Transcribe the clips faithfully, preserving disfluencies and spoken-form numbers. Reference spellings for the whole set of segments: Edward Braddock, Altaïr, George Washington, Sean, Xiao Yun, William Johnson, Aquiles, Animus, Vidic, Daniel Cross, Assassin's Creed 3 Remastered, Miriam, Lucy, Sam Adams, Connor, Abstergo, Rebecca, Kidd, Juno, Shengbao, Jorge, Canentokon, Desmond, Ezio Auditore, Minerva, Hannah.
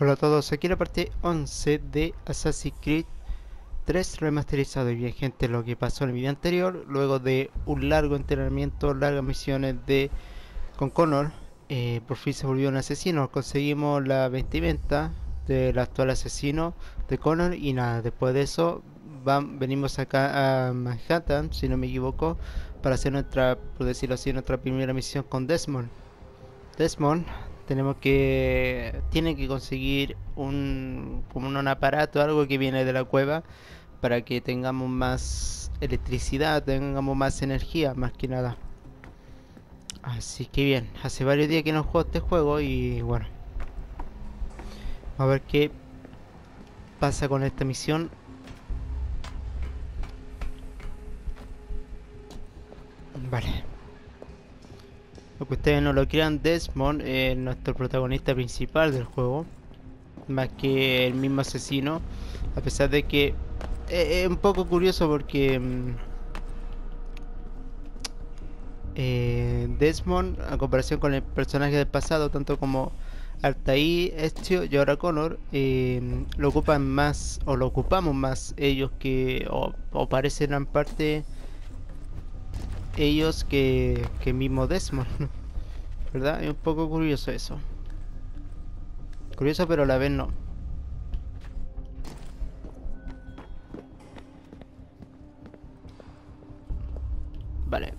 Hola a todos, aquí la parte once de Assassin's Creed tres Remasterizado. Y bien gente, lo que pasó en el video anterior, luego de un largo entrenamiento, largas misiones de con Connor, eh, por fin se volvió un asesino. Conseguimos la vestimenta del actual asesino de Connor y nada, después de eso van, venimos acá a Manhattan, si no me equivoco, para hacer nuestra, por decirlo así, nuestra primera misión con Desmond. Desmond tenemos que tiene que conseguir un como un aparato, algo que viene de la cueva, para que tengamos más electricidad, tengamos más energía, más que nada. Así que bien, hace varios días que no juego este juego y bueno, a ver qué pasa con esta misión. Vale. Aunque ustedes no lo crean, Desmond es eh, nuestro protagonista principal del juego, más que el mismo asesino, a pesar de que eh, es un poco curioso porque eh, Desmond, a comparación con el personaje del pasado, tanto como Altaïr, Ezio y ahora Connor, eh, lo ocupan más, o lo ocupamos más ellos que, o, o parece gran parte ellos que, que mismo Desmond, ¿verdad? Es un poco curioso eso. Curioso, pero a la vez no. Vale.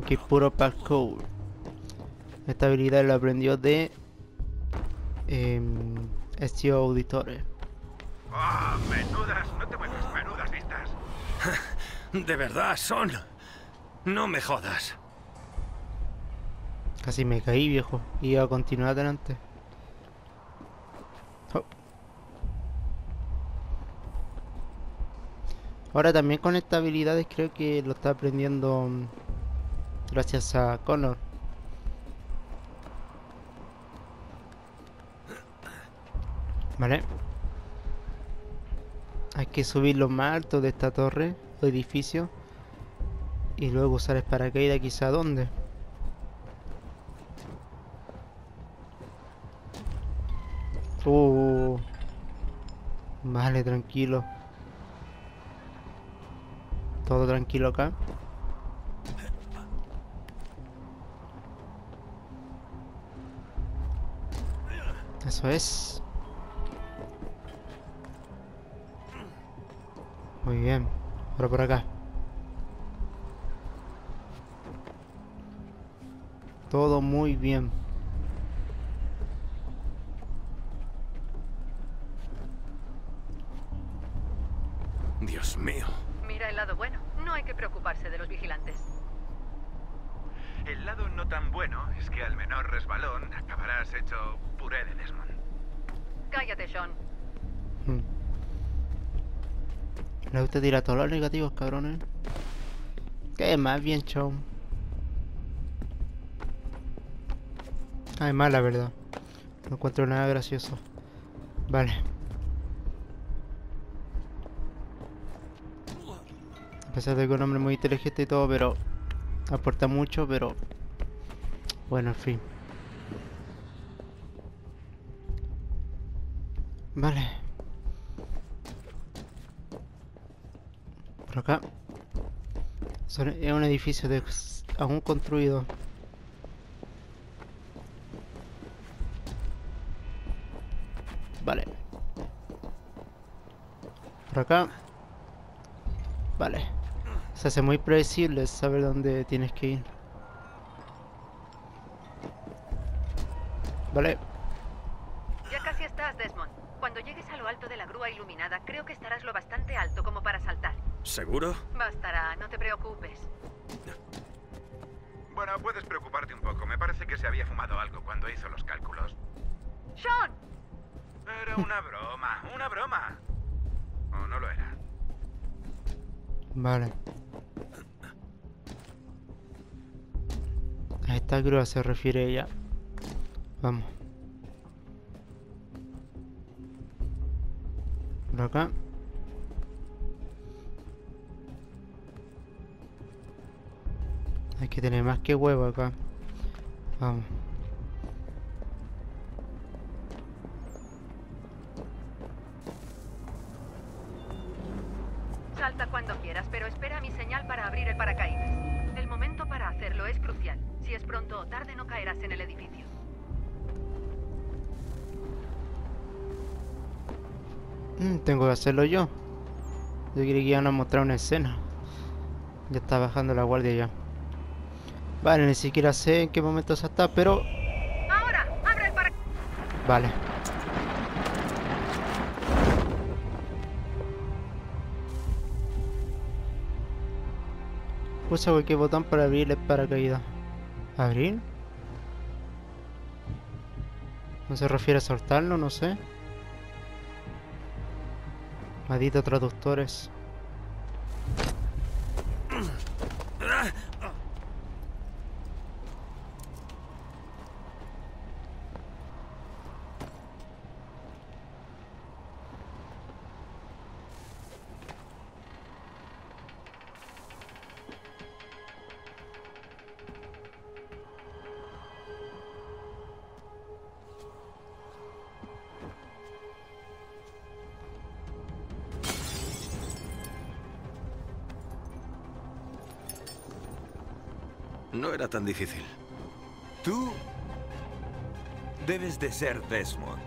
Aquí puro parkour. Esta habilidad la aprendió de eh, Ezio Auditore. ¡Ah! Oh, menudas, no te muevas, menudas vistas. De verdad son... No me jodas. Casi me caí, viejo. Iba a continuar adelante. Oh. Ahora también con estas habilidades creo que lo está aprendiendo gracias a Connor. Vale. Hay que subir lo más alto de esta torre o edificio. Y luego usar el paracaídas, quizá dónde. Uh, vale, tranquilo. Todo tranquilo acá. Eso es. Muy bien. Ahora por acá. Todo muy bien. Dios mío. Mira el lado bueno. No hay que preocuparse de los vigilantes. El lado no tan bueno es que al menor resbalón acabarás hecho puré de Desmond. Cállate, Sean. Hmm. Le gusta tirar todos los negativos, cabrones. Que más bien, Sean. Además, la verdad, no encuentro nada gracioso. Vale. A pesar de que es un hombre muy inteligente y todo, pero aporta mucho, pero bueno, en fin. Vale. Por acá. Es un edificio de aún construido. Vale. Por acá. Vale. Se hace muy predecible saber dónde tienes que ir. Vale. Ya casi estás, Desmond. Cuando llegues a lo alto de la grúa iluminada, creo que estarás lo bastante alto como para saltar. ¿Seguro? Bastará, no te preocupes. Bueno, puedes preocuparte un poco. Me parece que se había fumado algo cuando hizo los cálculos. ¡Sean! Era una broma, una broma. ¿O no lo era? Vale. A esta grúa se refiere ella. Vamos. Por acá. Hay que tener más que huevo acá. Vamos. pero espera mi señal para abrir el paracaídas. El momento para hacerlo es crucial. Si es pronto o tarde, no caerás en el edificio. Mm, tengo que hacerlo yo. Yo quería que iban a mostrar una escena. Ya está bajando la guardia ya. Vale, ni siquiera sé en qué momento se está, pero... ¡Ahora! ¡Abre el paracaídas! Vale. Pulsa cualquier botón para abrir el paracaídas. ¿Abrir? ¿No se refiere a soltarlo? No sé. Maldito traductores. No era tan difícil. Tú debes de ser Desmond.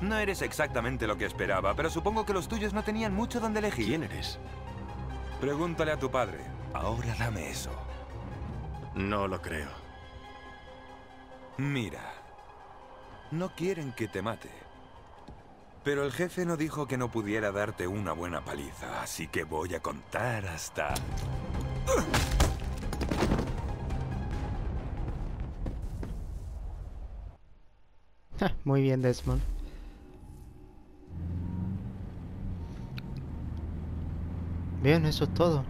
No eres exactamente lo que esperaba, pero supongo que los tuyos no tenían mucho donde elegir. ¿Quién eres? Pregúntale a tu padre. Ahora dame eso. No lo creo. Mira, no quieren que te mate. Pero el jefe no dijo que no pudiera darte una buena paliza, así que voy a contar hasta... Muy bien, Desmond. Bien, eso es todo.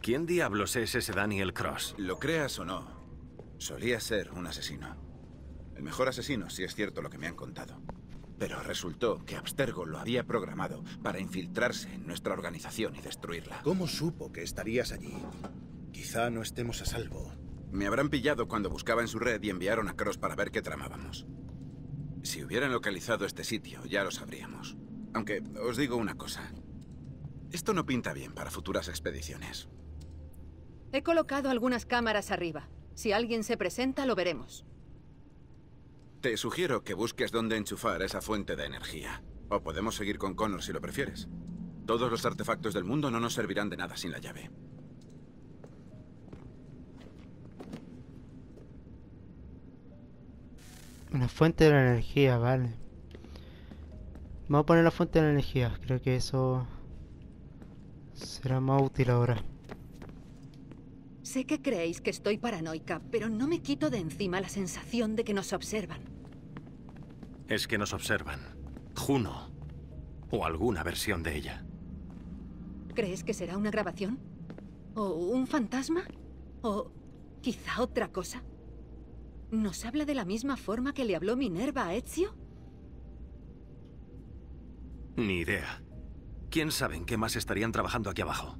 ¿Quién diablos es ese Daniel Cross? Lo creas o no, solía ser un asesino. El mejor asesino, si es cierto lo que me han contado. Pero resultó que Abstergo lo había programado para infiltrarse en nuestra organización y destruirla. ¿Cómo supo que estarías allí? Quizá no estemos a salvo. Me habrán pillado cuando buscaba en su red y enviaron a Cross para ver qué tramábamos. Si hubieran localizado este sitio, ya lo sabríamos. Aunque, os digo una cosa. Esto no pinta bien para futuras expediciones. He colocado algunas cámaras arriba. Si alguien se presenta, lo veremos. Te sugiero que busques dónde enchufar esa fuente de energía. O podemos seguir con Connor si lo prefieres. Todos los artefactos del mundo no nos servirán de nada sin la llave. Una fuente de la energía, vale. Vamos a poner la fuente de la energía. Creo que eso será más útil ahora. Sé que creéis que estoy paranoica, pero no me quito de encima la sensación de que nos observan. Es que nos observan. Juno. O alguna versión de ella. ¿Crees que será una grabación? ¿O un fantasma? ¿O quizá otra cosa? ¿Nos habla de la misma forma que le habló Minerva a Ezio? Ni idea. ¿Quién sabe en qué más estarían trabajando aquí abajo?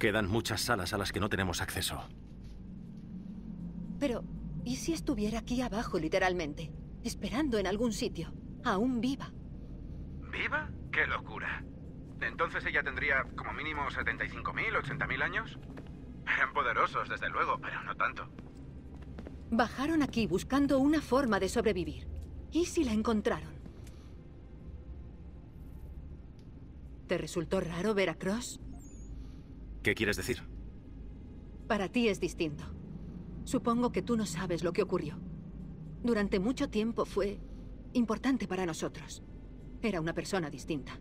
Quedan muchas salas a las que no tenemos acceso. Pero, ¿y si estuviera aquí abajo, literalmente? Esperando en algún sitio, aún viva. ¿Viva? ¡Qué locura! ¿Entonces ella tendría como mínimo setenta y cinco mil, ochenta mil años? Eran poderosos, desde luego, pero no tanto. Bajaron aquí buscando una forma de sobrevivir. ¿Y si la encontraron? ¿Te resultó raro ver a Cross? ¿Qué quieres decir? Para ti es distinto. Supongo que tú no sabes lo que ocurrió. Durante mucho tiempo fue importante para nosotros. Era una persona distinta.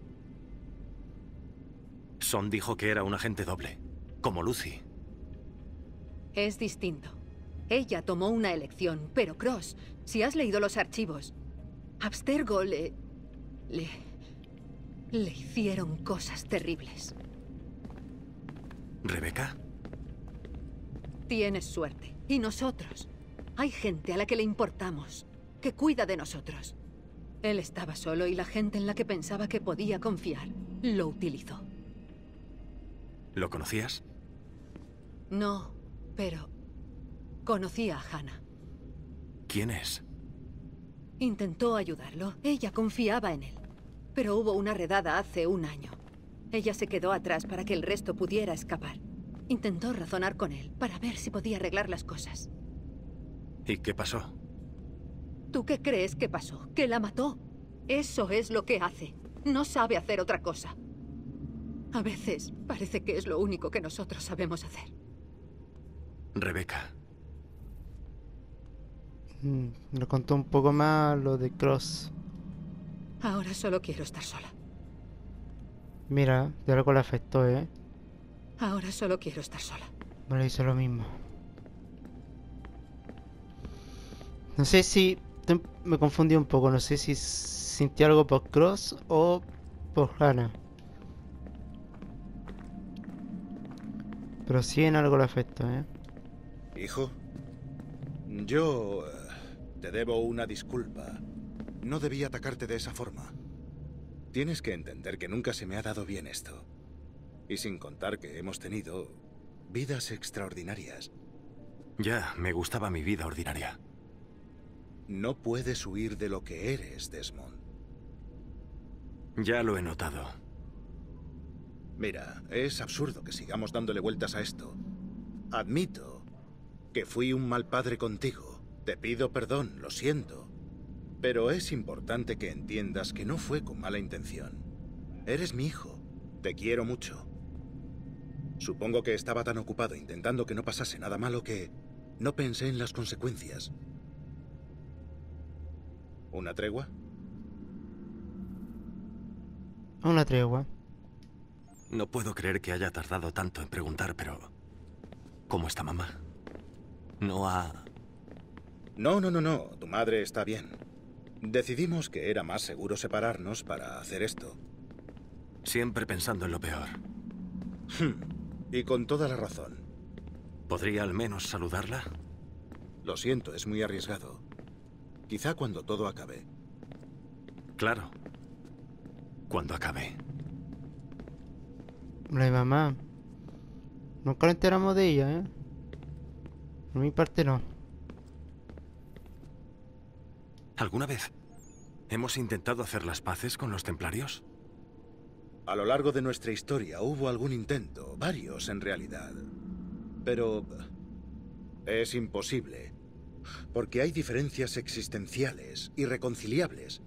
Sean dijo que era un agente doble, como Lucy. Es distinto. Ella tomó una elección, pero Cross, si has leído los archivos, Abstergo le... le... le hicieron cosas terribles. ¿Rebecca? Tienes suerte. Y nosotros. Hay gente a la que le importamos, que cuida de nosotros. Él estaba solo y la gente en la que pensaba que podía confiar lo utilizó. ¿Lo conocías? No, pero... conocí a Hannah. ¿Quién es? Intentó ayudarlo. Ella confiaba en él. Pero hubo una redada hace un año. Ella se quedó atrás para que el resto pudiera escapar. Intentó razonar con él para ver si podía arreglar las cosas. ¿Y qué pasó? ¿Tú qué crees que pasó? ¿Que la mató? Eso es lo que hace. No sabe hacer otra cosa. A veces parece que es lo único que nosotros sabemos hacer. Rebecca. Mm, nos contó un poco más lo de Cross. Ahora solo quiero estar sola. Mira, de algo le afectó, ¿eh? Ahora solo quiero estar sola. Vale, hizo lo mismo. No sé si... Te, me confundí un poco. No sé si sentí algo por Cross o por Hannah. Pero sí en algo le afectó, ¿eh? Hijo, yo... te debo una disculpa. No debía atacarte de esa forma. Tienes que entender que nunca se me ha dado bien esto. Y sin contar que hemos tenido vidas extraordinarias. Ya, me gustaba mi vida ordinaria. No puedes huir de lo que eres, Desmond. Ya lo he notado. Mira, es absurdo que sigamos dándole vueltas a esto. Admito que fui un mal padre contigo. Te pido perdón, lo siento. Pero es importante que entiendas que no fue con mala intención. Eres mi hijo. Te quiero mucho. Supongo que estaba tan ocupado intentando que no pasase nada malo que no pensé en las consecuencias. ¿Una tregua? Una tregua. No puedo creer que haya tardado tanto en preguntar, pero... ¿cómo está mamá? No ha... No, no, no, no. Tu madre está bien. Decidimos que era más seguro separarnos para hacer esto. Siempre pensando en lo peor. Y con toda la razón. ¿Podría al menos saludarla? Lo siento, es muy arriesgado. Quizá cuando todo acabe. Claro. Cuando acabe. La mamá. Nunca nos enteramos de ella, ¿eh? Por mi parte no. ¿Alguna vez hemos intentado hacer las paces con los templarios? A lo largo de nuestra historia hubo algún intento, varios en realidad. Pero... es imposible. Porque hay diferencias existenciales, irreconciliables.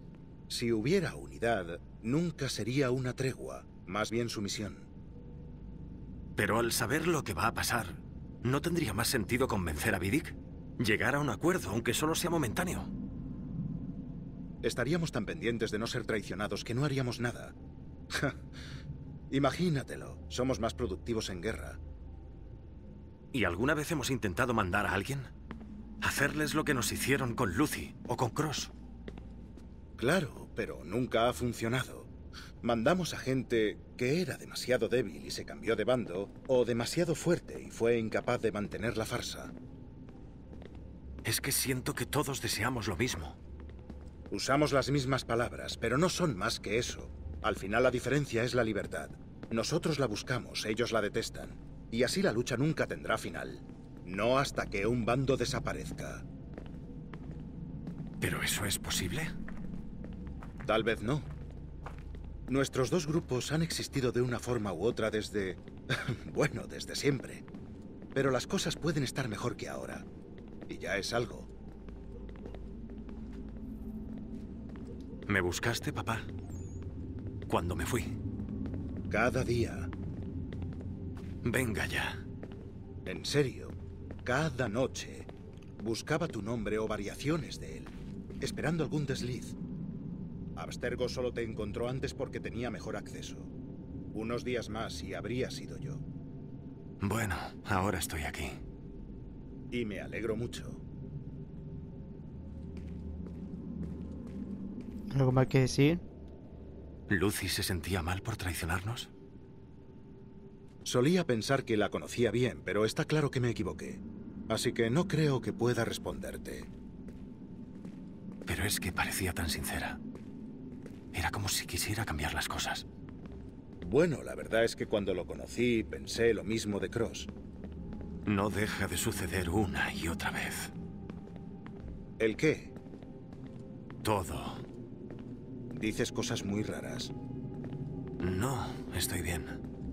Si hubiera unidad, nunca sería una tregua, más bien sumisión. Pero al saber lo que va a pasar, ¿no tendría más sentido convencer a Vidic? Llegar a un acuerdo, aunque solo sea momentáneo. Estaríamos tan pendientes de no ser traicionados que no haríamos nada. Imagínatelo, somos más productivos en guerra. ¿Y alguna vez hemos intentado mandar a alguien? Hacerles lo que nos hicieron con Lucy o con Cross. Claro, pero nunca ha funcionado. Mandamos a gente que era demasiado débil y se cambió de bando, o demasiado fuerte y fue incapaz de mantener la farsa. Es que siento que todos deseamos lo mismo. Usamos las mismas palabras, pero no son más que eso. Al final la diferencia es la libertad. Nosotros la buscamos, ellos la detestan. Y así la lucha nunca tendrá final. No hasta que un bando desaparezca. ¿Pero eso es posible? Tal vez no. Nuestros dos grupos han existido de una forma u otra desde... bueno, desde siempre. Pero las cosas pueden estar mejor que ahora. Y ya es algo. ¿Me buscaste, papá? ¿Cuándo me fui? Cada día. Venga ya. En serio. Cada noche buscaba tu nombre o variaciones de él, esperando algún desliz. Abstergo solo te encontró antes porque tenía mejor acceso. Unos días más y habría sido yo. Bueno, ahora estoy aquí. Y me alegro mucho. ¿Algo más que decir? ¿Lucy se sentía mal por traicionarnos? Solía pensar que la conocía bien, pero está claro que me equivoqué. Así que no creo que pueda responderte. Pero es que parecía tan sincera. Era como si quisiera cambiar las cosas. Bueno, la verdad es que cuando lo conocí, pensé lo mismo de Cross. No deja de suceder una y otra vez. ¿El qué? Todo. Dices cosas muy raras. No, estoy bien.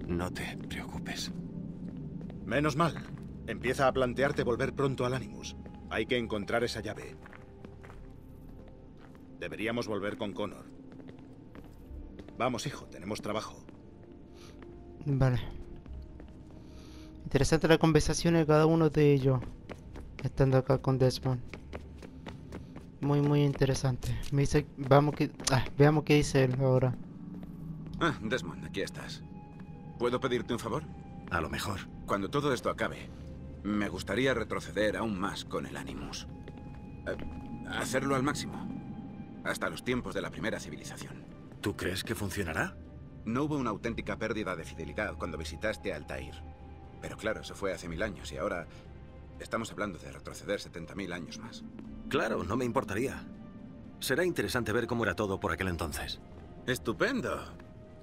No te preocupes. Menos mal. Empieza a plantearte volver pronto al Animus. Hay que encontrar esa llave. Deberíamos volver con Connor. Vamos, hijo, tenemos trabajo. Vale. Interesante la conversación de cada uno de ellos. Estando acá con Desmond. Muy, muy interesante. Me dice, vamos que... Ah, veamos qué dice él ahora. Ah, Desmond, aquí estás. ¿Puedo pedirte un favor? A lo mejor. Cuando todo esto acabe, me gustaría retroceder aún más con el Animus. Eh, hacerlo al máximo. Hasta los tiempos de la primera civilización. ¿Tú crees que funcionará? No hubo una auténtica pérdida de fidelidad cuando visitaste a Altaïr. Pero claro, eso fue hace mil años y ahora... Estamos hablando de retroceder setenta mil años más. Claro, no me importaría. Será interesante ver cómo era todo por aquel entonces. ¡Estupendo!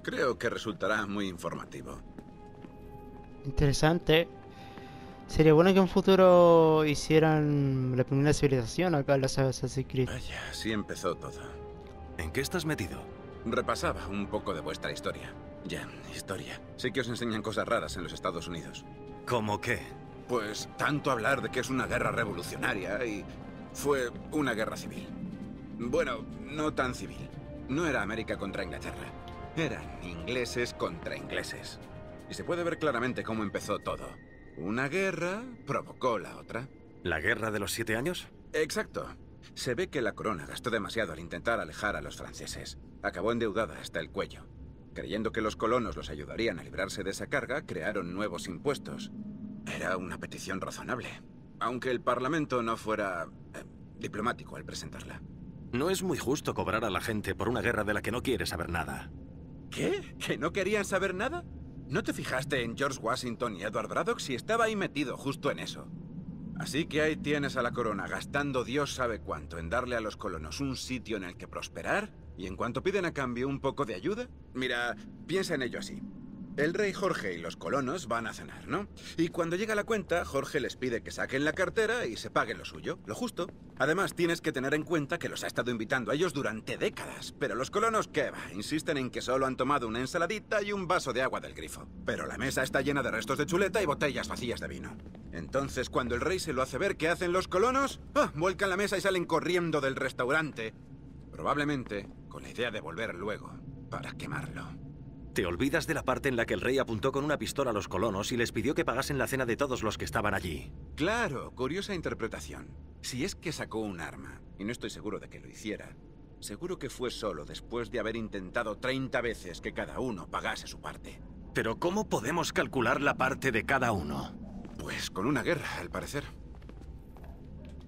Creo que resultará muy informativo. Interesante. Sería bueno que en futuro hicieran la primera civilización acá en las Assassin's Creed. Vaya, así empezó todo. ¿En qué estás metido? Repasaba un poco de vuestra historia. Ya, historia. Sé que os enseñan cosas raras en los Estados Unidos. ¿Cómo qué? Pues tanto hablar de que es una guerra revolucionaria y... Fue una guerra civil. Bueno, no tan civil. No era América contra Inglaterra. Eran ingleses contra ingleses. Y se puede ver claramente cómo empezó todo. Una guerra provocó la otra. ¿La guerra de los siete años? Exacto. Se ve que la corona gastó demasiado al intentar alejar a los franceses. Acabó endeudada hasta el cuello. Creyendo que los colonos los ayudarían a librarse de esa carga, crearon nuevos impuestos. Era una petición razonable. Aunque el Parlamento no fuera... Eh, diplomático al presentarla. No es muy justo cobrar a la gente por una guerra de la que no quiere saber nada. ¿Qué? ¿Que no querían saber nada? ¿No te fijaste en George Washington y Edward Braddock si estaba ahí metido justo en eso? Así que ahí tienes a la corona gastando Dios sabe cuánto en darle a los colonos un sitio en el que prosperar, y en cuanto piden a cambio un poco de ayuda... Mira, piensa en ello así. El rey Jorge y los colonos van a cenar, ¿no? Y cuando llega la cuenta, Jorge les pide que saquen la cartera y se paguen lo suyo, lo justo. Además, tienes que tener en cuenta que los ha estado invitando a ellos durante décadas. Pero los colonos, ¿qué va? Insisten en que solo han tomado una ensaladita y un vaso de agua del grifo. Pero la mesa está llena de restos de chuleta y botellas vacías de vino. Entonces, cuando el rey se lo hace ver, ¿qué hacen los colonos? ¡Ah! Vuelcan la mesa y salen corriendo del restaurante. Probablemente con la idea de volver luego para quemarlo. Te olvidas de la parte en la que el rey apuntó con una pistola a los colonos y les pidió que pagasen la cena de todos los que estaban allí. Claro, curiosa interpretación. Si es que sacó un arma, y no estoy seguro de que lo hiciera, seguro que fue solo después de haber intentado treinta veces que cada uno pagase su parte. Pero ¿cómo podemos calcular la parte de cada uno? Pues con una guerra, al parecer.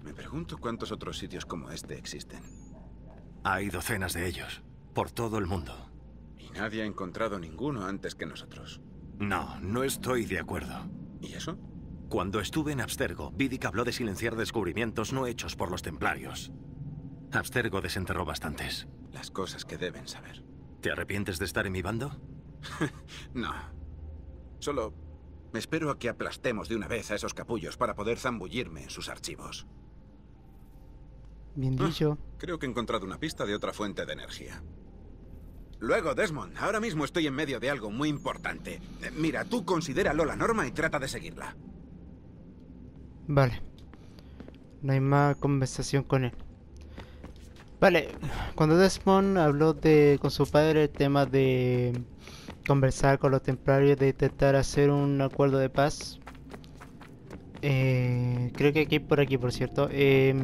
Me pregunto cuántos otros sitios como este existen. Hay docenas de ellos, por todo el mundo. Nadie ha encontrado ninguno antes que nosotros. No, no estoy de acuerdo. ¿Y eso? Cuando estuve en Abstergo, Vidic habló de silenciar descubrimientos no hechos por los templarios. Abstergo desenterró bastantes. Las cosas que deben saber. ¿Te arrepientes de estar en mi bando? No. Solo espero a que aplastemos de una vez a esos capullos para poder zambullirme en sus archivos. Bien dicho. Ah, creo que he encontrado una pista de otra fuente de energía. Luego, Desmond, ahora mismo estoy en medio de algo muy importante. Eh, mira, tú considéralo la norma y trata de seguirla. Vale. No hay más conversación con él. Vale, cuando Desmond habló de, con su padre el tema de conversar con los templarios, de intentar hacer un acuerdo de paz. Eh, creo que aquí por aquí, por cierto. Eh...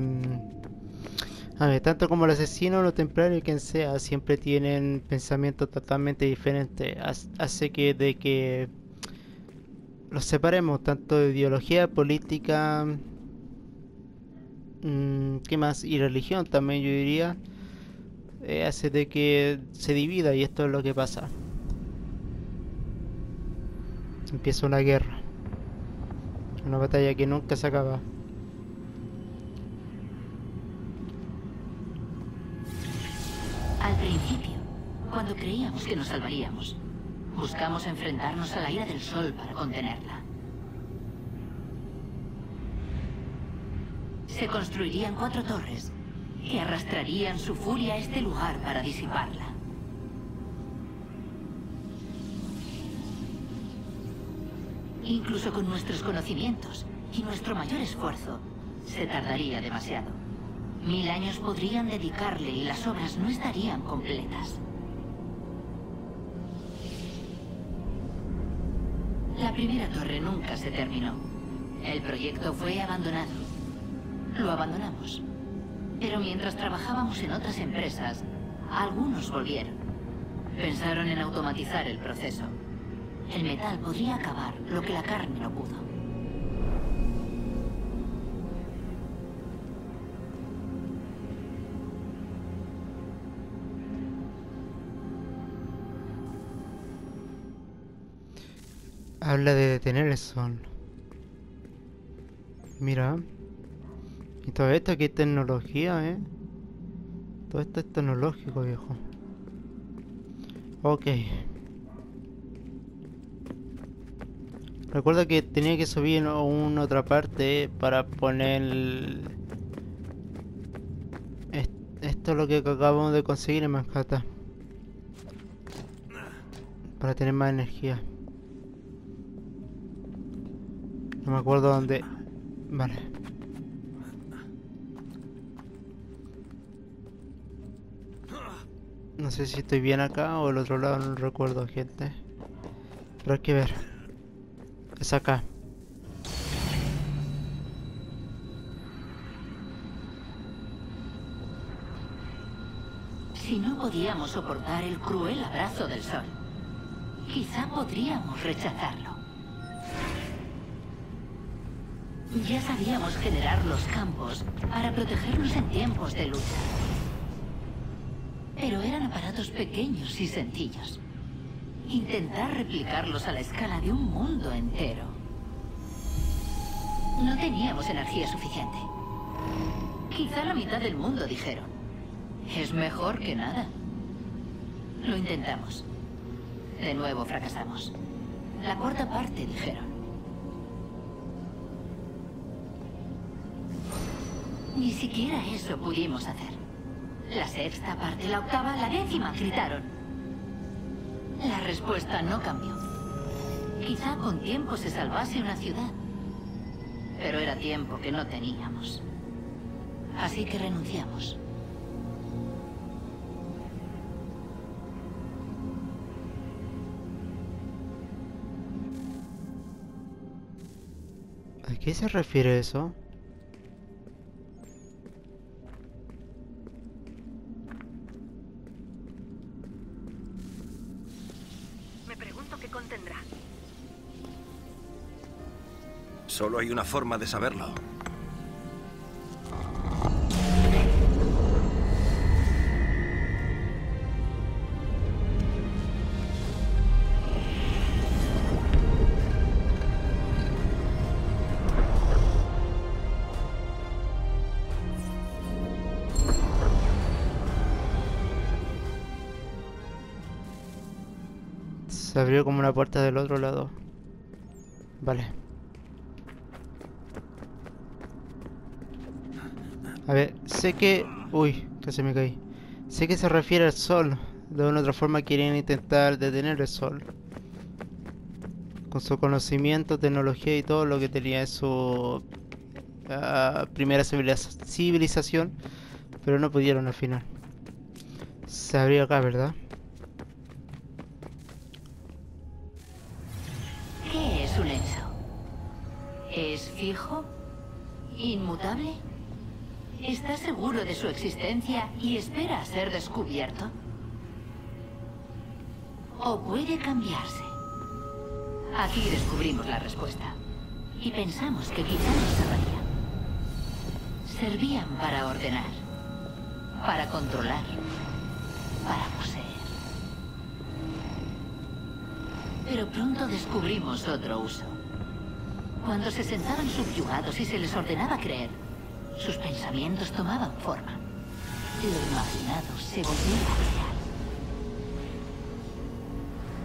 A ver, tanto como el asesino, los templarios y quien sea, siempre tienen pensamientos totalmente diferentes. Hace que de que los separemos, tanto de ideología, política, mmm, ¿qué más? Y religión también, yo diría. Eh, hace de que se divida y esto es lo que pasa. Empieza una guerra. Una batalla que nunca se acaba. Al principio, cuando creíamos que nos salvaríamos, buscamos enfrentarnos a la ira del sol para contenerla. Se construirían cuatro torres que arrastrarían su furia a este lugar para disiparla. Incluso con nuestros conocimientos y nuestro mayor esfuerzo, se tardaría demasiado. Mil años podrían dedicarle y las obras no estarían completas. La primera torre nunca se terminó. El proyecto fue abandonado. Lo abandonamos. Pero mientras trabajábamos en otras empresas, algunos volvieron. Pensaron en automatizar el proceso. El metal podría acabar lo que la carne no pudo. Habla de detener el sol. Mira. Y todo esto aquí es tecnología, ¿eh? Todo esto es tecnológico, viejo. Ok. Recuerda que tenía que subir a una otra parte para poner... El... Esto es lo que acabamos de conseguir en Manhattan. Para tener más energía. No me acuerdo dónde... Vale. No sé si estoy bien acá o el otro lado, no recuerdo, gente. Pero hay que ver. Es acá. Si no podíamos soportar el cruel abrazo del sol, quizá podríamos rechazarlo. Ya sabíamos generar los campos para protegernos en tiempos de lucha. Pero eran aparatos pequeños y sencillos. Intentar replicarlos a la escala de un mundo entero. No teníamos energía suficiente. Quizá la mitad del mundo, dijeron. Es mejor que nada. Lo intentamos. De nuevo fracasamos. La cuarta parte, dijeron. Ni siquiera eso pudimos hacer. La sexta parte, la octava, la décima, gritaron. La respuesta no cambió. Quizá con tiempo se salvase una ciudad. Pero era tiempo que no teníamos. Así que renunciamos. ¿A qué se refiere eso? Solo hay una forma de saberlo. Se abrió como una puerta del otro lado. Vale. A ver, sé que... Uy, casi me caí. Sé que se refiere al sol. De una u otra forma quieren intentar detener el sol. Con su conocimiento, tecnología y todo lo que tenía en su... Uh, primera civilización. Pero no pudieron al final. Se abrió acá, ¿verdad? ¿Qué es un hecho? ¿Es fijo? ¿Inmutable? ¿Estás seguro de su existencia y espera a ser descubierto? ¿O puede cambiarse? Aquí descubrimos la respuesta. Y pensamos que quizá nos salvaría. Servían para ordenar, para controlar, para poseer. Pero pronto descubrimos otro uso. Cuando se sentaban subyugados y se les ordenaba creer, sus pensamientos tomaban forma. Lo imaginado se volvía real.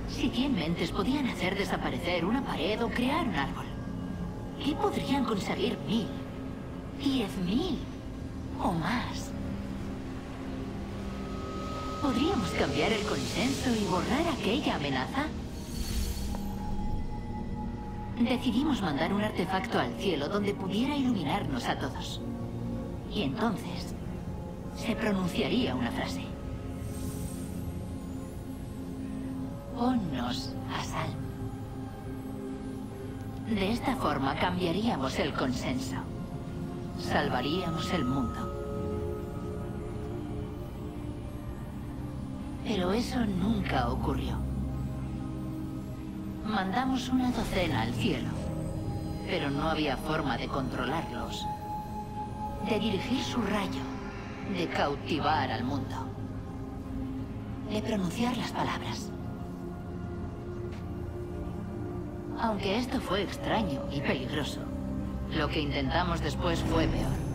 Si cien mentes podían hacer desaparecer una pared o crear un árbol, ¿qué podrían conseguir mil, diez mil o más? ¿Podríamos cambiar el consenso y borrar aquella amenaza? Decidimos mandar un artefacto al cielo donde pudiera iluminarnos a todos. Y entonces se pronunciaría una frase. Ponnos a salvo. De esta forma cambiaríamos el consenso. Salvaríamos el mundo. Pero eso nunca ocurrió. Mandamos una docena al cielo, pero no había forma de controlarlos, de dirigir su rayo, de cautivar al mundo, de pronunciar las palabras. Aunque esto fue extraño y peligroso, lo que intentamos después fue peor.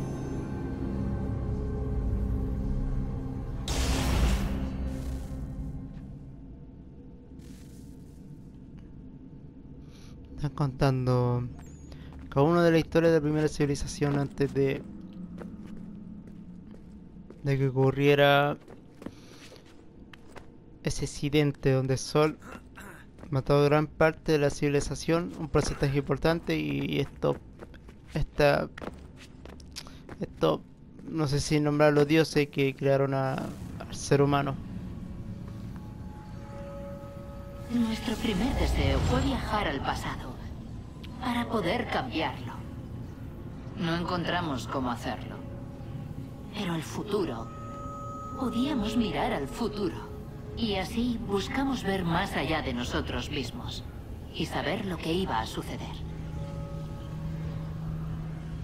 Están contando cada uno de la historia de la primera civilización antes de de que ocurriera ese incidente donde el sol mató gran parte de la civilización, un porcentaje importante, y esto, esta, esto, no sé si nombrar los dioses que crearon a, al ser humano. Nuestro primer deseo fue viajar al pasado para poder cambiarlo. No encontramos cómo hacerlo, pero el futuro, podíamos mirar al futuro. Y así buscamos ver más allá de nosotros mismos y saber lo que iba a suceder.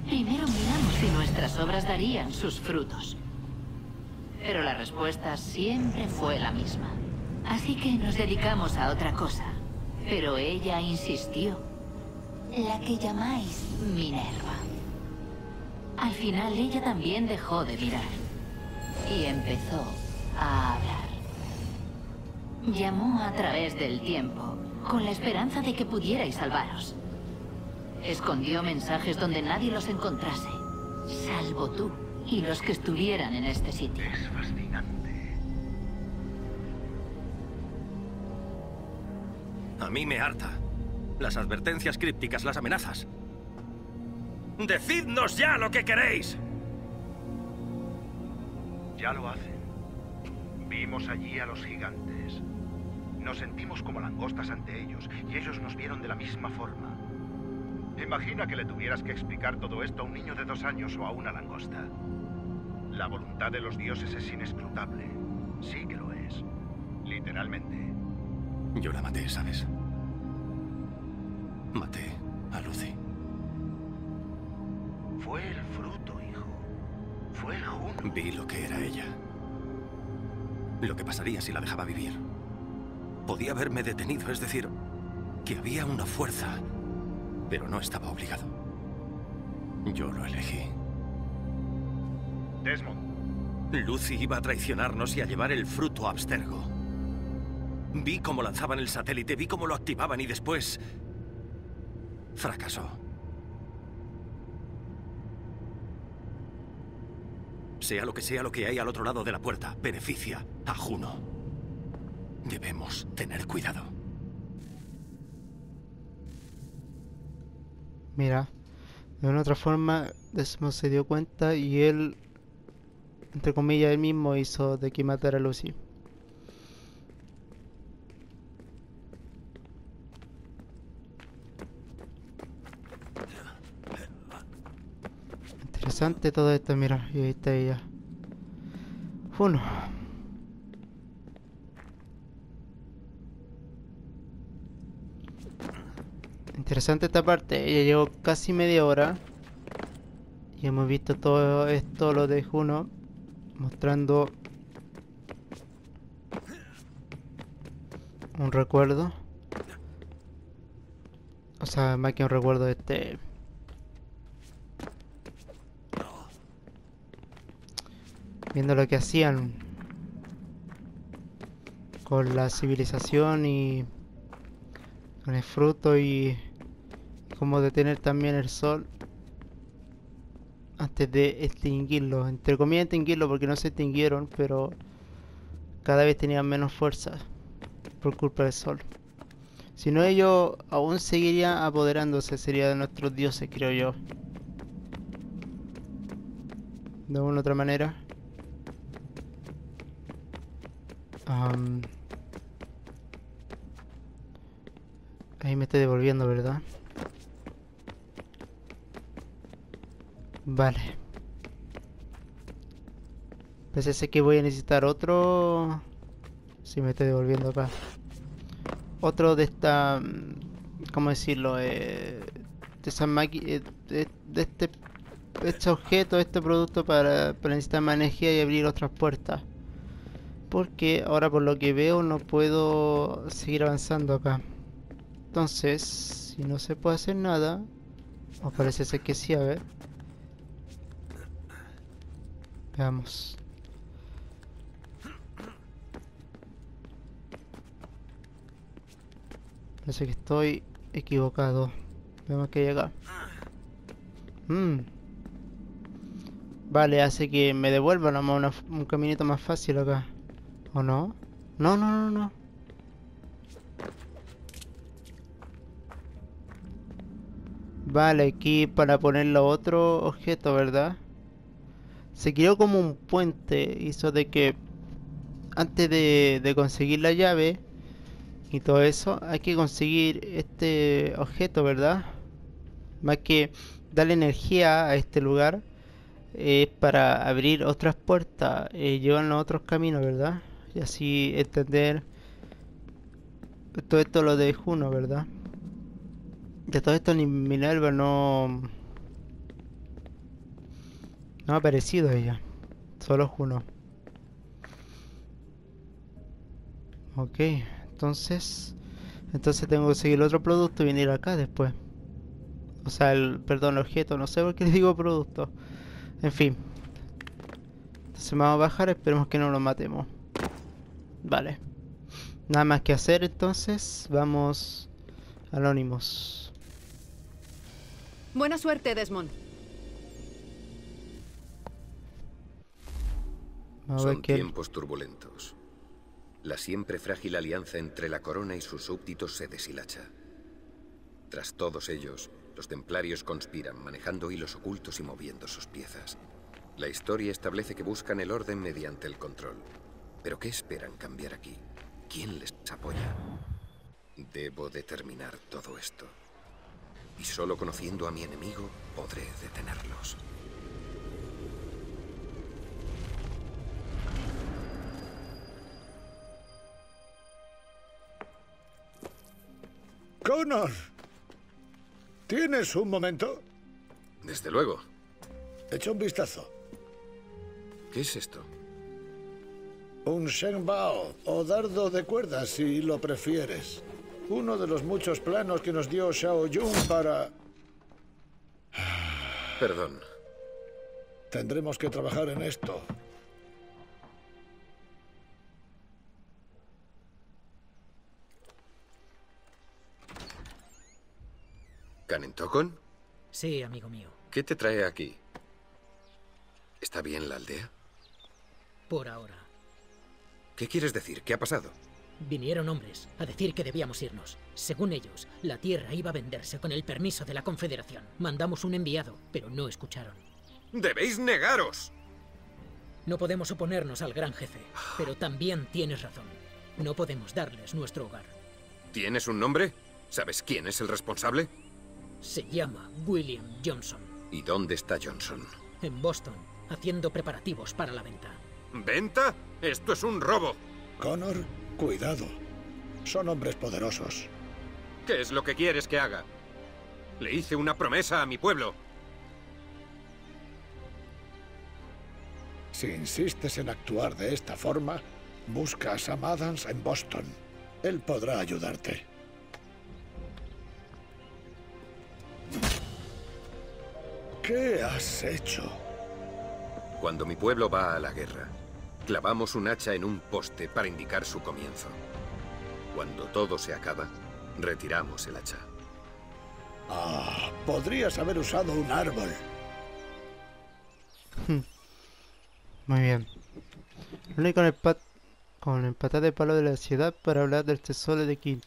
Primero miramos si nuestras obras darían sus frutos, pero la respuesta siempre fue la misma. Así que nos dedicamos a otra cosa, pero ella insistió, la que llamáis Minerva. Al final ella también dejó de mirar y empezó a hablar. Llamó a través del tiempo, con la esperanza de que pudierais salvaros. Escondió mensajes donde nadie los encontrase, salvo tú y los que estuvieran en este sitio. Es fascinante. A mí me harta. Las advertencias crípticas, las amenazas. ¡Decidnos ya lo que queréis! Ya lo hacen. Vimos allí a los gigantes. Nos sentimos como langostas ante ellos, y ellos nos vieron de la misma forma. Imagina que le tuvieras que explicar todo esto a un niño de dos años o a una langosta. La voluntad de los dioses es inescrutable. Sí que lo es. Literalmente. Yo la maté, ¿sabes? Maté a Lucy. Fue el fruto, hijo. Fue el Juno. Vi lo que era ella. Lo que pasaría si la dejaba vivir. Podía haberme detenido, es decir, que había una fuerza, pero no estaba obligado. Yo lo elegí. Desmond. Lucy iba a traicionarnos y a llevar el fruto a Abstergo. Vi cómo lanzaban el satélite, vi cómo lo activaban y después... fracasó. Sea lo que sea lo que hay al otro lado de la puerta, beneficia a Juno. Debemos tener cuidado. Mira, de una otra forma, Desmond se dio cuenta y él, entre comillas, él mismo hizo de que matara a Lucy. Interesante todo esto, mira, y ahí está ella. Juno. Interesante esta parte, ella llegó casi media hora. Y hemos visto todo esto, lo de Juno, mostrando un recuerdo. O sea, más que un recuerdo, este... viendo lo que hacían con la civilización y con el fruto y cómo detener también el sol antes de extinguirlo, entre comillas extinguirlo porque no se extinguieron, pero cada vez tenían menos fuerza por culpa del sol. Si no, ellos aún seguirían apoderándose, sería de nuestros dioses, creo yo. De una u otra manera. Um... Ahí me estoy devolviendo, ¿verdad? Vale. Pensé que voy a necesitar otro... Si me estoy devolviendo acá. Otro de esta... ¿Cómo decirlo? Eh, de esa máquina... De, de este... Este objeto, este producto para, para necesitar más energía y abrir otras puertas. Porque ahora por lo que veo no puedo seguir avanzando acá. Entonces, si no se puede hacer nada... O parece ser que sí, a ver. Veamos. Parece que estoy equivocado. Veamos que hay acá. Mmm. Vale, hace que me devuelvan a una, un caminito más fácil acá. ¿O no? No, no, no, no. Vale, aquí para poner lo otro objeto, ¿verdad? Se creó como un puente. Hizo de que antes de, de conseguir la llave y todo eso, hay que conseguir este objeto, ¿verdad? Más que darle energía a este lugar. Es eh, para abrir otras puertas, eh, llevan los otros caminos, ¿verdad? Y así entender todo esto lo de Juno, ¿verdad? De todo esto ni Minerva no... No ha aparecido ella, solo Juno. Ok, entonces... Entonces tengo que seguir el otro producto y venir acá después. O sea, el... perdón, el objeto, no sé por qué le digo producto. En fin. Entonces vamos a bajar, esperemos que no lo matemos. Vale. Nada más que hacer entonces. Vamos... Anónimos. Buena suerte, Desmond. Son tiempos turbulentos. La siempre frágil alianza entre la corona y sus súbditos se deshilacha. Tras todos ellos... Los templarios conspiran, manejando hilos ocultos y moviendo sus piezas. La historia establece que buscan el orden mediante el control. ¿Pero qué esperan cambiar aquí? ¿Quién les apoya? Debo determinar todo esto. Y solo conociendo a mi enemigo, podré detenerlos. ¡Connor! ¿Tienes un momento? Desde luego. Echa un vistazo. ¿Qué es esto? Un Shengbao, o dardo de cuerda, si lo prefieres. Uno de los muchos planos que nos dio Xiao Yun para... Perdón. Tendremos que trabajar en esto. ¿Canentokon? Sí, amigo mío. ¿Qué te trae aquí? ¿Está bien la aldea? Por ahora. ¿Qué quieres decir? ¿Qué ha pasado? Vinieron hombres a decir que debíamos irnos. Según ellos, la tierra iba a venderse con el permiso de la Confederación. Mandamos un enviado, pero no escucharon. ¡Debéis negaros! No podemos oponernos al gran jefe, pero también tienes razón. No podemos darles nuestro hogar. ¿Tienes un nombre? ¿Sabes quién es el responsable? Se llama William Johnson. ¿Y dónde está Johnson? En Boston, haciendo preparativos para la venta. ¿Venta? ¡Esto es un robo! Connor, cuidado. Son hombres poderosos. ¿Qué es lo que quieres que haga? Le hice una promesa a mi pueblo. Si insistes en actuar de esta forma, busca a Sam Adams en Boston. Él podrá ayudarte. ¿Qué has hecho? Cuando mi pueblo va a la guerra, clavamos un hacha en un poste para indicar su comienzo. Cuando todo se acaba, retiramos el hacha. Ah, podrías haber usado un árbol. Muy bien. Lo único en el pat... con el patada de palo de la ciudad para hablar del tesoro de Kidd.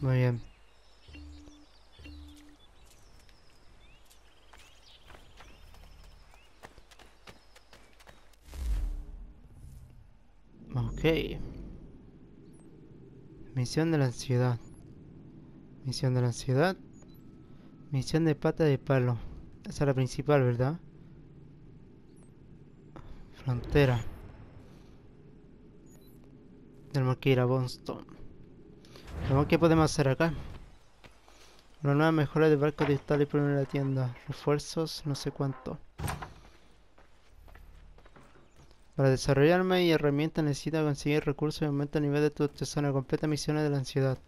Muy bien. Ok. Misión de la ciudad. Misión de la ciudad. Misión de pata de palo. Esa es la principal, ¿verdad? Frontera. Tenemos que ir a Boston. Vamos, ¿qué podemos hacer acá? Una nueva mejora de barco digital y primero en la tienda. Refuerzos, no sé cuánto. Para desarrollarme y herramientas necesita conseguir recursos y aumenta el nivel de tu tesoro. Completa misiones de la ansiedad.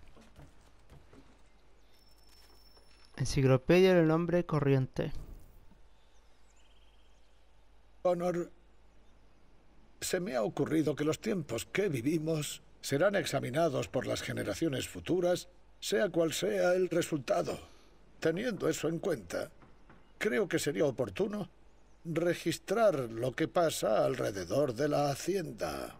Enciclopedia del hombre corriente. Connor, se me ha ocurrido que los tiempos que vivimos serán examinados por las generaciones futuras, sea cual sea el resultado. Teniendo eso en cuenta, creo que sería oportuno registrar lo que pasa alrededor de la hacienda.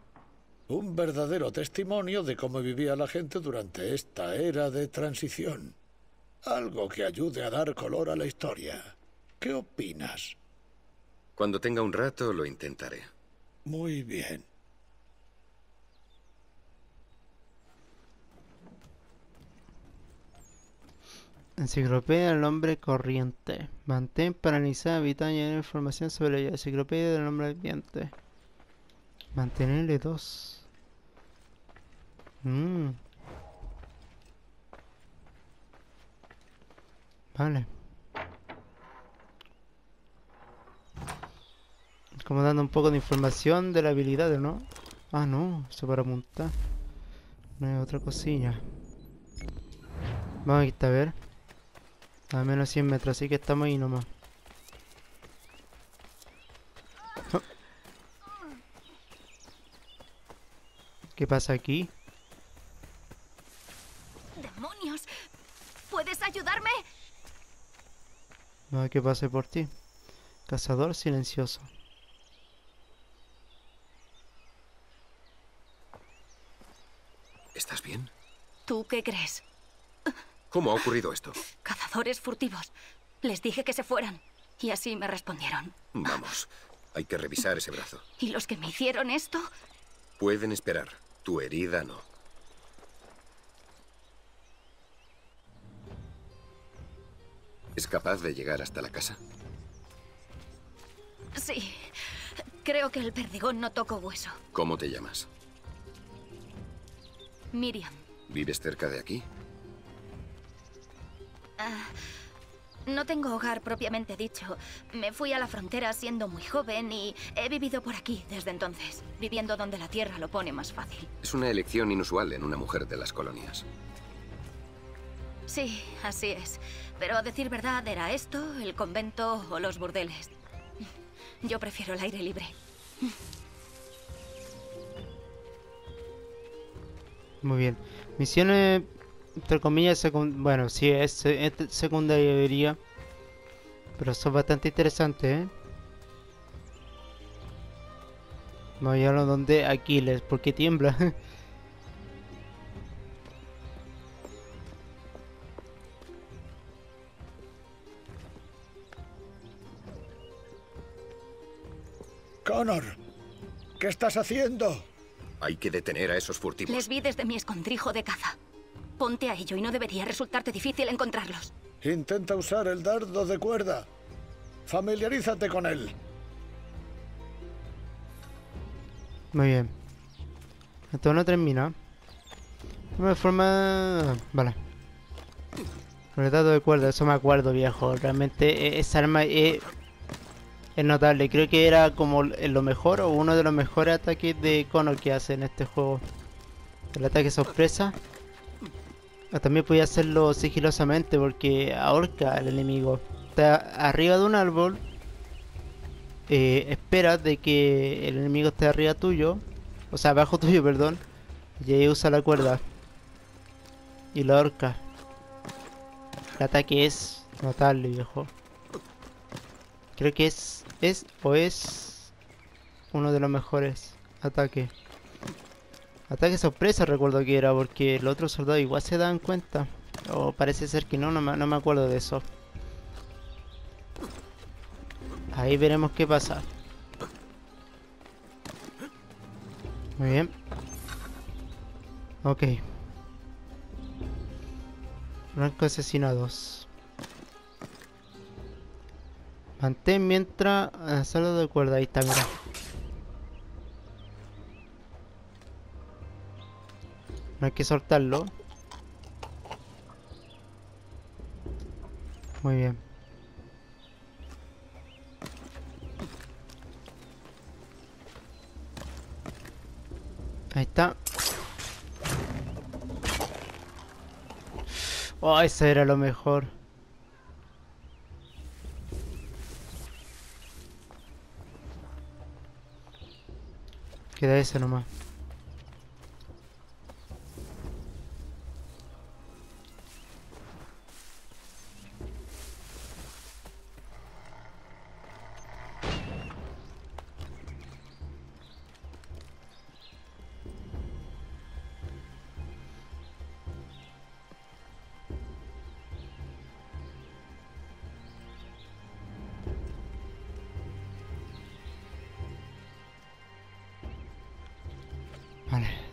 Un verdadero testimonio de cómo vivía la gente durante esta era de transición. Algo que ayude a dar color a la historia. ¿Qué opinas? Cuando tenga un rato lo intentaré. Muy bien. Enciclopedia del hombre corriente. Mantén paralizada vital y información sobre ella. Enciclopedia del hombre viviente. Mantenerle dos. Mm. Vale. Como dando un poco de información de la habilidad, ¿no? Ah, no. Eso para apuntar. No hay otra cosilla. Vamos a ver. A menos cien metros, así que estamos ahí nomás. Oh. ¿Qué pasa aquí? ¡Demonios! ¿Puedes ayudarme? No hay que pase por ti. Cazador silencioso. ¿Estás bien? ¿Tú qué crees? ¿Cómo ha ocurrido esto? Cazadores furtivos. Les dije que se fueran. Y así me respondieron. Vamos, hay que revisar ese brazo. ¿Y los que me hicieron esto? Pueden esperar. Tu herida no. ¿Es capaz de llegar hasta la casa? Sí. Creo que el perdigón no tocó hueso. ¿Cómo te llamas? Miriam. ¿Vives cerca de aquí? Uh, no tengo hogar propiamente dicho. Me fui a la frontera siendo muy joven y he vivido por aquí desde entonces, viviendo donde la tierra lo pone más fácil. Es una elección inusual en una mujer de las colonias. Sí, así es. Pero a decir verdad, era esto, el convento o los burdeles. Yo prefiero el aire libre. Muy bien. Misiones... entre comillas, secund bueno, sí, es, es secundaria, diría. Pero son bastante interesantes, ¿eh? Vayalo donde Aquiles, porque tiembla. Connor, ¿qué estás haciendo? Hay que detener a esos furtivos. Les vi desde mi escondrijo de caza. Ponte a ello y no debería resultarte difícil encontrarlos. Intenta usar el dardo de cuerda. Familiarízate con él. Muy bien. Esto no termina. De forma... vale. Con el dardo de cuerda, eso me acuerdo, viejo. Realmente esa arma es... es notable. Creo que era como lo mejor o uno de los mejores ataques de Connor que hace en este juego. El ataque sorpresa. También podía hacerlo sigilosamente porque ahorca al enemigo. Está arriba de un árbol. Eh, espera de que el enemigo esté arriba tuyo. O sea, abajo tuyo, perdón. Y ahí usa la cuerda. Y la ahorca. El ataque es notable, viejo. Creo que es... es o es... uno de los mejores ataque. Ataque sorpresa recuerdo que era, porque los otros soldados igual se dan cuenta. O parece ser que no, no me, no me acuerdo de eso. Ahí veremos qué pasa. Muy bien. Ok. Blancos asesinados. Mantén mientras... Saldo de cuerda, ahí está, mira. No hay que soltarlo. Muy bien. Ahí está. Oh, eso era lo mejor. Queda eso nomás.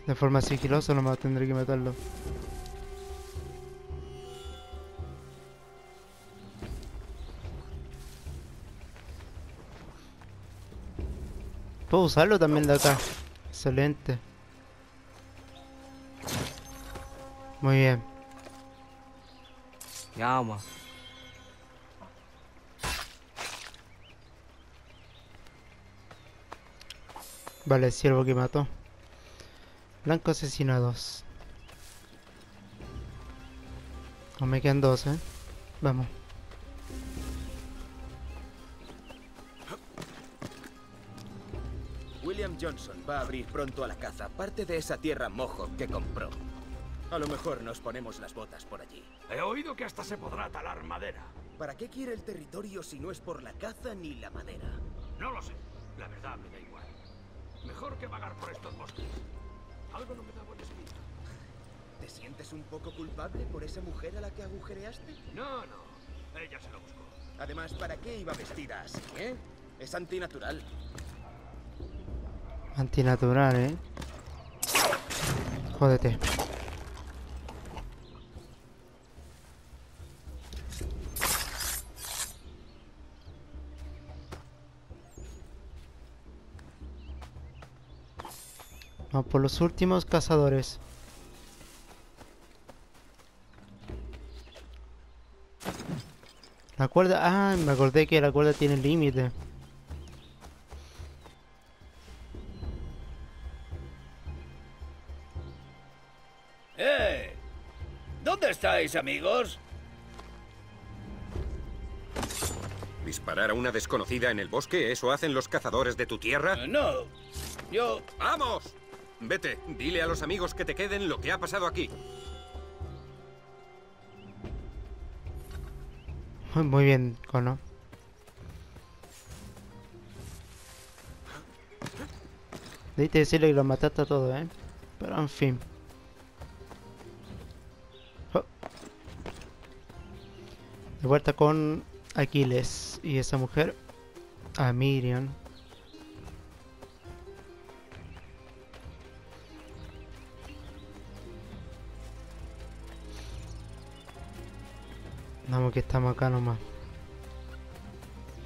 De forma sigilosa nomás tendré que matarlo. Puedo usarlo también de acá. Excelente. Muy bien. Llama. Vale, el ciervo que mató. Blancos asesinados. No me quedan dos, eh. Vamos. William Johnson va a abrir pronto a la caza parte de esa tierra mojo que compró. A lo mejor nos ponemos las botas por allí. He oído que hasta se podrá talar madera. ¿Para qué quiere el territorio si no es por la caza ni la madera? No lo sé. La verdad me da igual. Mejor que vagar por estos bosques. Algo no me da buena espina. ¿Te sientes un poco culpable por esa mujer a la que agujereaste? No, no. Ella se lo buscó. Además, ¿para qué iba vestida así, eh? Es antinatural. Antinatural, eh. Jódete. Vamos por los últimos cazadores. La cuerda... Ah, me acordé que la cuerda tiene límite. ¡Eh! ¿Dónde estáis, amigos? ¿Disparar a una desconocida en el bosque? ¿Eso hacen los cazadores de tu tierra? Uh, no. Yo... ¡Vamos! Vete, dile a los amigos que te queden lo que ha pasado aquí. Muy bien, Connor. Debiste decirle que lo mataste a todo, ¿eh? Pero en fin. Oh. De vuelta con Aquiles y esa mujer. A Miriam. Vamos que estamos acá nomás.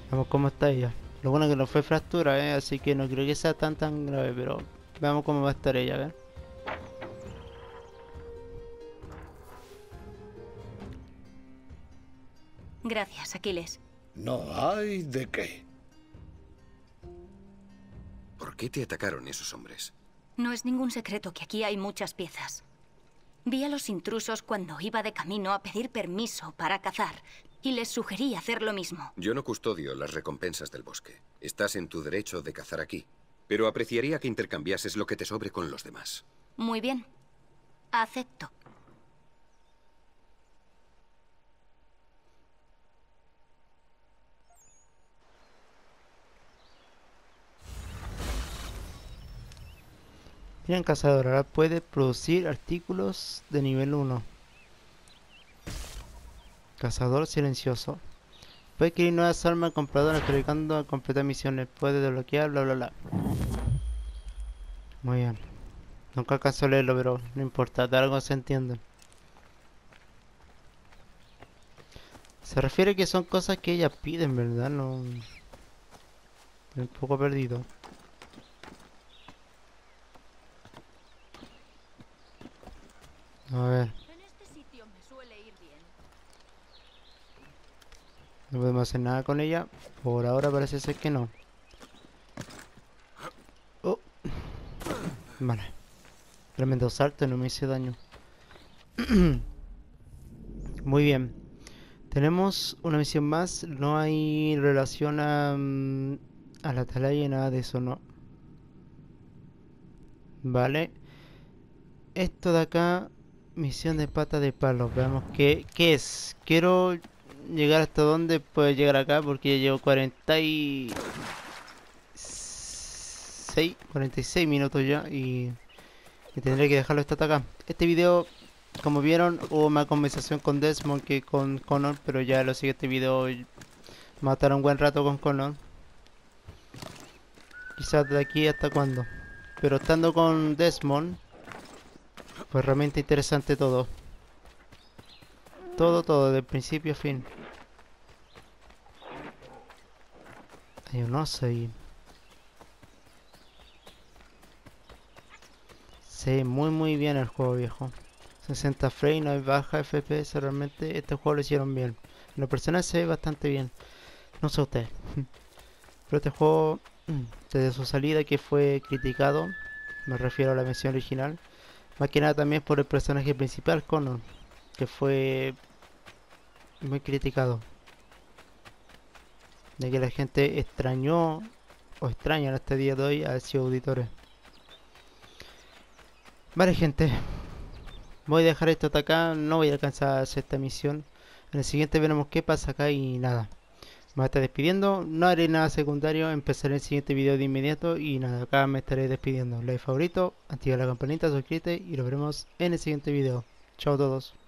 Vamos cómo está ella. Lo bueno que no fue fractura, ¿eh? Así que no creo que sea tan tan grave, pero veamos cómo va a estar ella, a ver. Gracias, Aquiles. No hay de qué. ¿Por qué te atacaron esos hombres? No es ningún secreto que aquí hay muchas piezas. Vi a los intrusos cuando iba de camino a pedir permiso para cazar y les sugerí hacer lo mismo. Yo no custodio las recompensas del bosque. Estás en tu derecho de cazar aquí, pero apreciaría que intercambiases lo que te sobre con los demás. Muy bien. Acepto. Gran cazador, ahora puede producir artículos de nivel uno. Cazador silencioso. Puede adquirir nuevas armas compradoras cargando a completar misiones. Puede desbloquear, bla bla bla. Muy bien. Nunca alcanzó a leerlo, pero no importa, de algo se entiende. Se refiere a que son cosas que ella pide, en verdad, no... Estoy un poco perdido. A ver. No podemos hacer nada con ella. Por ahora parece ser que no. Oh. Vale. Tremendo salto, no me hice daño. Muy bien. Tenemos una misión más. No hay relación a, a la atalaya y nada de eso, no. Vale. Esto de acá... Misión de pata de palo, veamos qué, qué es. Quiero llegar hasta donde puedo llegar acá porque ya llevo cuarenta y seis, cuarenta y seis minutos ya y, y tendré que dejarlo hasta acá. Este video, como vieron, hubo más conversación con Desmond que con Connor, pero ya lo sigue este video. Mataron un buen rato con Connor. Quizás de aquí hasta cuándo. Pero estando con Desmond... Pues realmente interesante todo. Todo, todo, de principio a fin. Hay un oso ahí. Sí, muy muy bien el juego viejo. sesenta frames, no hay baja F P S, realmente este juego lo hicieron bien. En lo personal se ve bastante bien. No sé usted. Pero este juego, desde su salida que fue criticado, me refiero a la versión original. Más que nada también por el personaje principal, Connor, que fue muy criticado. De que la gente extrañó o extraña en este día de hoy a Ezio Auditore. Vale gente, voy a dejar esto hasta acá, no voy a alcanzar a hacer esta misión. En el siguiente veremos qué pasa acá y nada. Me voy a estar despidiendo, no haré nada secundario, empezaré el siguiente video de inmediato y nada, acá me estaré despidiendo. Like, favorito, activa la campanita, suscríbete y nos veremos en el siguiente video. Chao a todos.